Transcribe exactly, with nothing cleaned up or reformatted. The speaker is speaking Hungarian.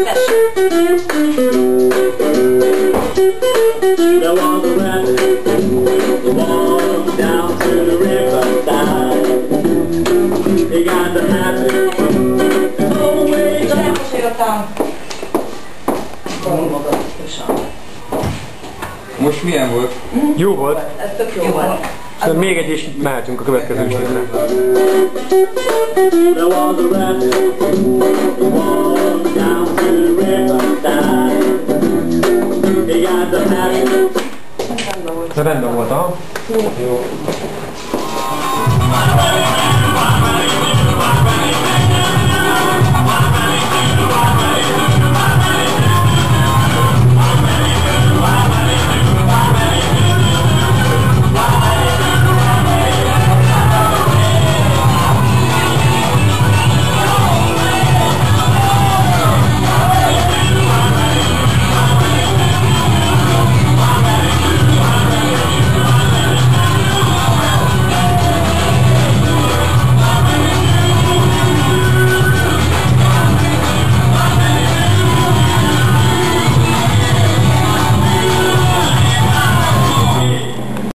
No longer rapping, walk down to the riverside. It got to happen, always happen. Most milyen volt? Jó volt. Ez tök jó volt. Szóval még egy és mehetünk a következő sérre. No longer rapping, walk down to the riverside. Rendben volt, aha. Jó.